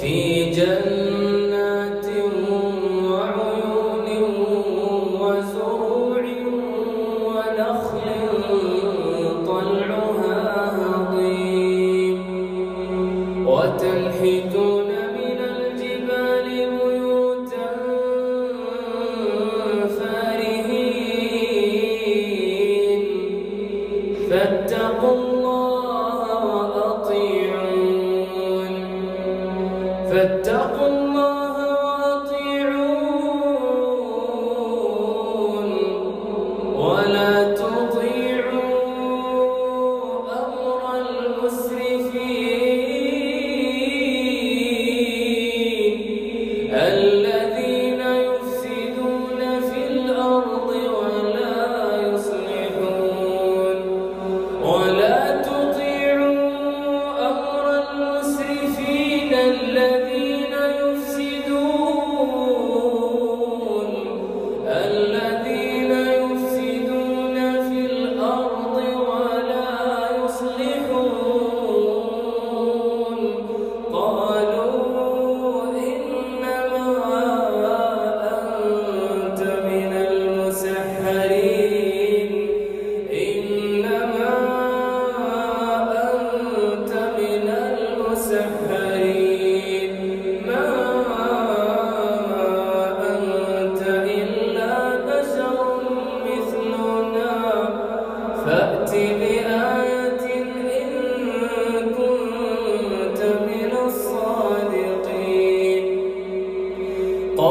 في جنات وعيون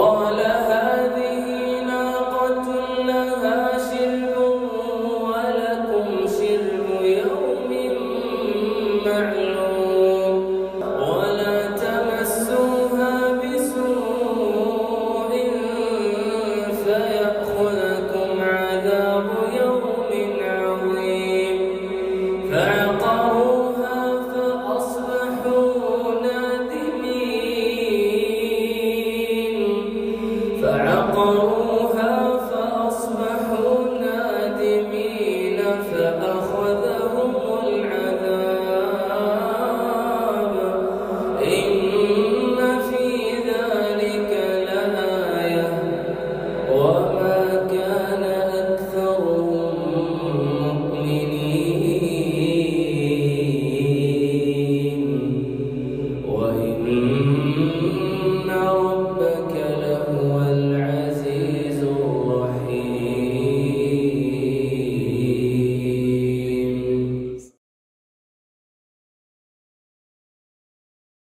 فعقروها